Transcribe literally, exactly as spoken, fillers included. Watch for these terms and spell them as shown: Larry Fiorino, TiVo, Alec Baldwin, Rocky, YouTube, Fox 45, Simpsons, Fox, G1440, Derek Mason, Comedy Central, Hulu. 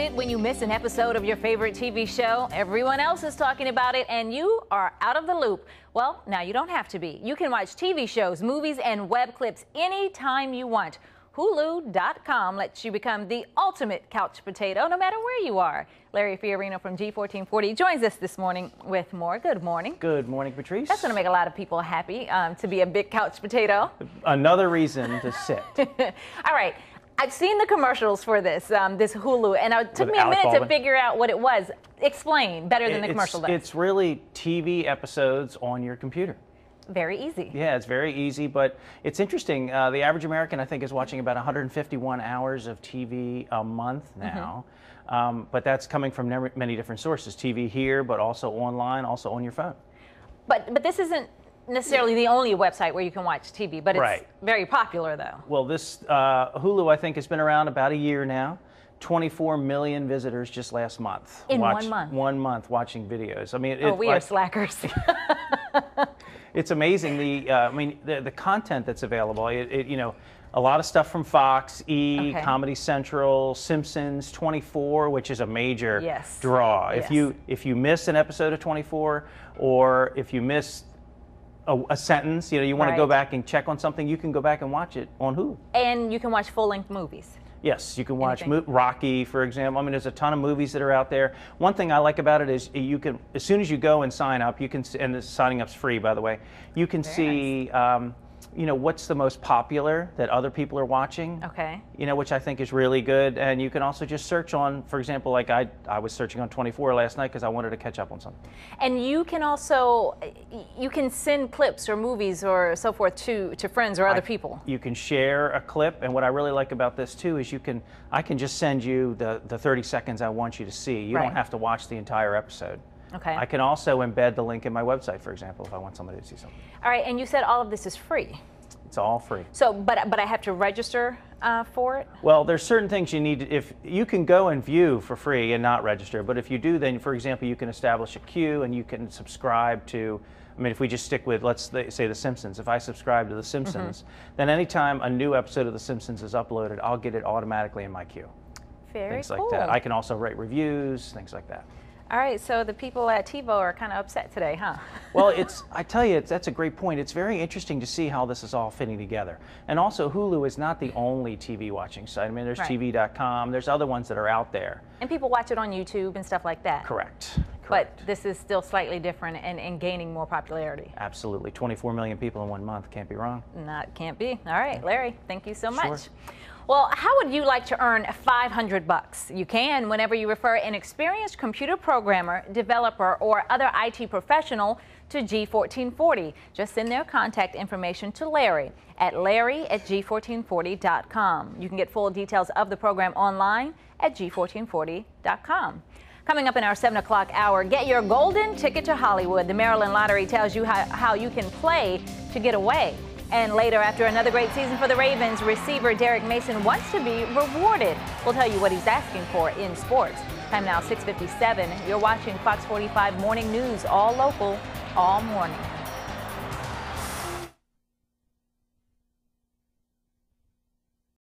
it when you miss an episode of your favorite T V show? Everyone else is talking about it and you are out of the loop. Well, now you don't have to be. You can watch T V shows, movies, and web clips anytime you want. Hulu dot com lets you become the ultimate couch potato no matter where you are. Larry Fiorino from G fourteen forty joins us this morning with more. Good morning. Good morning, Patrice. That's going to make a lot of people happy, um, to be a big couch potato. Another reason to sit. All right. I've seen the commercials for this, um, this Hulu, and it took With me a Alec minute Baldwin. to figure out what it was. Explain better than it, the commercial does. It's really T V episodes on your computer. Very easy. Yeah, it's very easy, but it's interesting. Uh, the average American, I think, is watching about one hundred fifty-one hours of T V a month now. Mm-hmm. um, but that's coming from many different sources. T V here, but also online, also on your phone. But, but this isn't necessarily the only website where you can watch T V, but it's right. very popular, though. Well, this uh, Hulu, I think, has been around about a year now. twenty-four million visitors just last month. In watch, one month? One month watching videos. I mean, it, oh, we like, are slackers. It's amazing, the, uh, I mean, the, the content that's available. It, it, you know, a lot of stuff from Fox, E, okay. Comedy Central, Simpsons, twenty-four, which is a major yes. draw. Yes. If you if you miss an episode of twenty-four, or if you miss A, a sentence, you know, you want right. to go back and check on something, you can go back and watch it on Hulu. And you can watch full-length movies. Yes, you can watch mo Rocky, for example. I mean, there's a ton of movies that are out there. One thing I like about it is you can, as soon as you go and sign up, you can, and this signing up's free, by the way, you can Very see, nice. um, you know, what's the most popular that other people are watching. Okay. You know, which I think is really good. And you can also just search on, for example, like I, I was searching on twenty-four last night because I wanted to catch up on something. And you can also, you can send clips or movies or so forth to, to friends or other I, people. You can share a clip. And what I really like about this too is you can, I can just send you the, the thirty seconds I want you to see. You right. don't have to watch the entire episode. Okay. I can also embed the link in my website, for example, if I want somebody to see something. All right, and you said all of this is free. It's all free. So, but but I have to register uh, for it? Well, there's certain things you need to, if you can go and view for free and not register, but if you do, then, for example, you can establish a queue and you can subscribe to, I mean, if we just stick with, let's say, The Simpsons. If I subscribe to The Simpsons, mm-hmm. then anytime a new episode of The Simpsons is uploaded, I'll get it automatically in my queue. Very things cool. like that. I can also write reviews, things like that. All right, so the people at TiVo are kind of upset today, huh? Well, it's, I tell you, it's, that's a great point. It's very interesting to see how this is all fitting together. And also, Hulu is not the only T V watching site. I mean, there's right. T V dot com, there's other ones that are out there. And people watch it on YouTube and stuff like that. Correct. Correct. But this is still slightly different and, and gaining more popularity. Absolutely. twenty-four million people in one month. Can't be wrong. Not, can't be. All right, Larry, thank you so much. Sure. Well, how would you like to earn five hundred bucks? You can whenever you refer an experienced computer programmer, developer, or other I T professional to G fourteen forty. Just send their contact information to Larry at Larry at G fourteen forty dot com. You can get full details of the program online at G fourteen forty dot com. Coming up in our seven o'clock hour, get your golden ticket to Hollywood. The Maryland Lottery tells you how, how you can play to get away. And later, after another great season for the Ravens, receiver Derek Mason wants to be rewarded. We'll tell you what he's asking for in sports. Time now, six fifty-seven. You're watching Fox forty-five Morning News, all local, all morning.